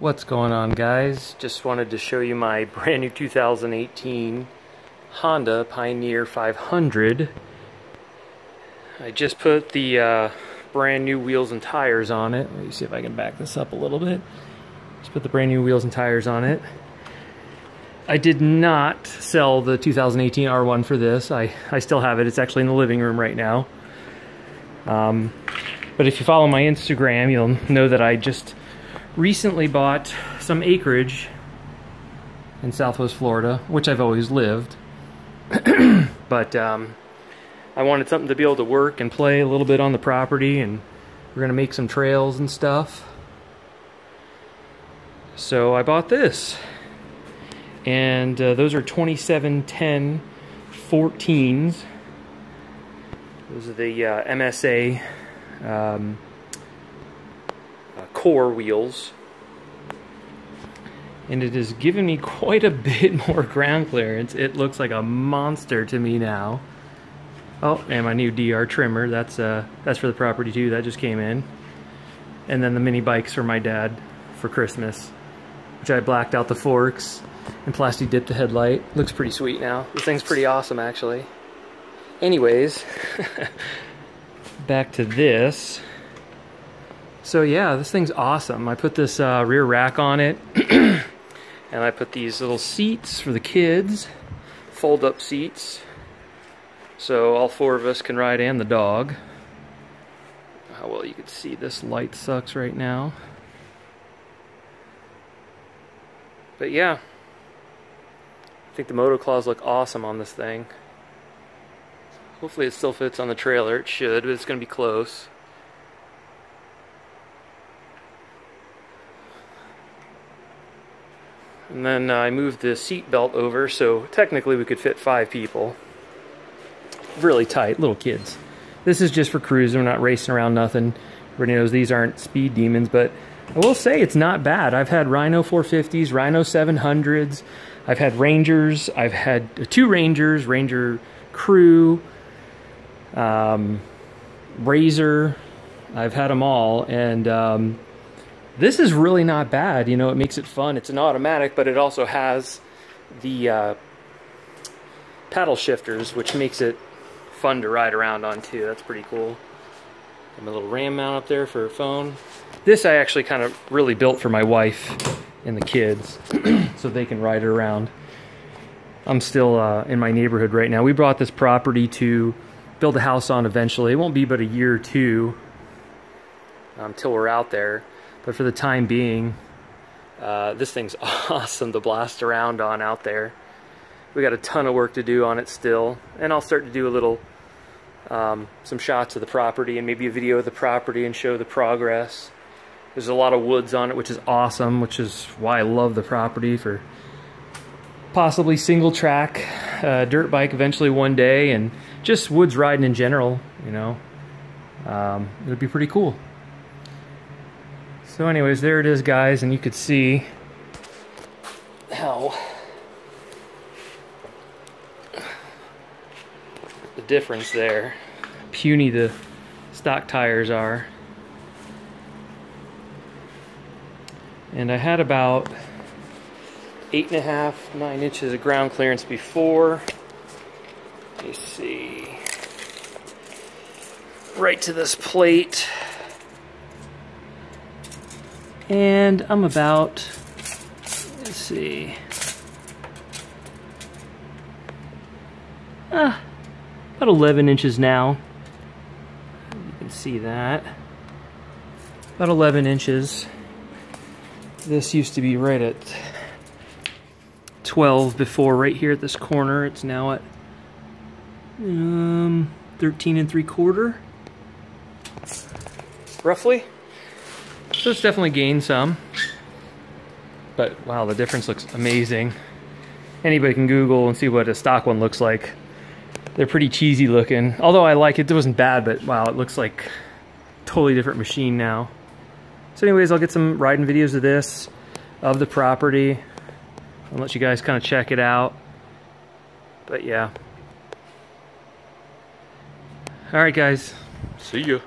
What's going on, guys? Just wanted to show you my brand new 2018 Honda Pioneer 500. I just put the brand new wheels and tires on it. Let me see if I can back this up a little bit. Just put the brand new wheels and tires on it. I did not sell the 2018 R1 for this. I still have it. It's actually in the living room right now. But if you follow my Instagram, you'll know that I just recently bought some acreage in Southwest Florida, which I've always lived. But I wanted something to be able to work and play a little bit on the property, and we're gonna make some trails and stuff. So I bought this, and those are 2710 14s. Those are the MSA Kore wheels, and it has given me quite a bit more ground clearance. It looks like a monster to me now. Oh, and my new DR trimmer. That's for the property too. That just came in. And then the mini bikes for my dad for Christmas, which I blacked out the forks and plastic dipped the headlight. Looks pretty sweet now. This thing's pretty awesome, actually. Anyways, back to this. So yeah, this thing's awesome. I put this rear rack on it, and I put these little seats for the kids, fold-up seats, so all four of us can ride and the dog. Oh, well, you can see this light sucks right now. But yeah, I think the Motoclaws look awesome on this thing. Hopefully it still fits on the trailer. It should, but it's going to be close. And then I moved the seat belt over, so technically we could fit 5 people. Really tight, little kids. This is just for cruising. We're not racing around nothing. Everybody knows these aren't speed demons, but I will say it's not bad. I've had Rhino 450s, Rhino 700s. I've had Rangers. I've had 2 Rangers, Ranger Crew, Razor. I've had them all, and this is really not bad. You know, it makes it fun. It's an automatic, but it also has the paddle shifters, which makes it fun to ride around on too. That's pretty cool. Got my little RAM mount up there for a phone. This I actually kind of really built for my wife and the kids so they can ride it around. I'm still in my neighborhood right now. We brought this property to build a house on eventually. It won't be but a year or two until we're out there. But for the time being, this thing's awesome to blast around on out there. We got a ton of work to do on it still, and I'll start to do a little, some shots of the property and maybe a video of the property and show the progress. There's a lot of woods on it, which is awesome, which is why I love the property for possibly single track, dirt bike eventually one day, and just woods riding in general, you know. It would be pretty cool. So anyways, there it is, guys, and you could see how the difference there, puny the stock tires are. And I had about 8.5–9 inches of ground clearance before. Let me see, right to this plate. And I'm about, let's see, about 11 inches now. You can see that. About 11 inches. This used to be right at 12 before, right here at this corner. It's now at 13 3/4, roughly. So it's definitely gained some, but wow, the difference looks amazing. Anybody can Google and see what a stock one looks like. They're pretty cheesy looking, although I like it. It wasn't bad, but wow, it looks like a totally different machine now. So anyways, I'll get some riding videos of this, of the property, and let you guys kind of check it out. But yeah. All right, guys. See ya.